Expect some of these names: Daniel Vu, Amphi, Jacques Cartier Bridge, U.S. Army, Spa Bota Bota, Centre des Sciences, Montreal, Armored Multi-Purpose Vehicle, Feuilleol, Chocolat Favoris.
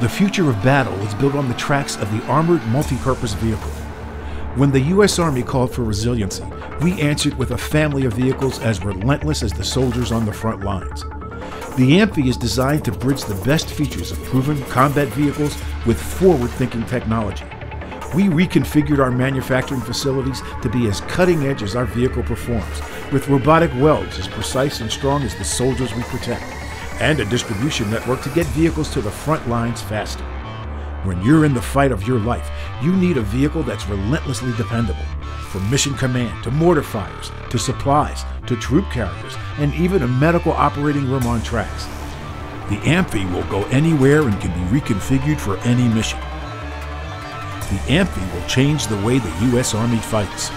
The future of battle is built on the tracks of the Armored Multi-Purpose Vehicle. When the U.S. Army called for resiliency, we answered with a family of vehicles as relentless as the soldiers on the front lines. The Amphi is designed to bridge the best features of proven combat vehicles with forward-thinking technology. We reconfigured our manufacturing facilities to be as cutting-edge as our vehicle performs, with robotic welds as precise and strong as the soldiers we protect, and a distribution network to get vehicles to the front lines faster. When you're in the fight of your life, you need a vehicle that's relentlessly dependable. From mission command, to mortar fires, to supplies, to troop carriers, and even a medical operating room on tracks. The Amphi will go anywhere and can be reconfigured for any mission. The Amphi will change the way the U.S. Army fights.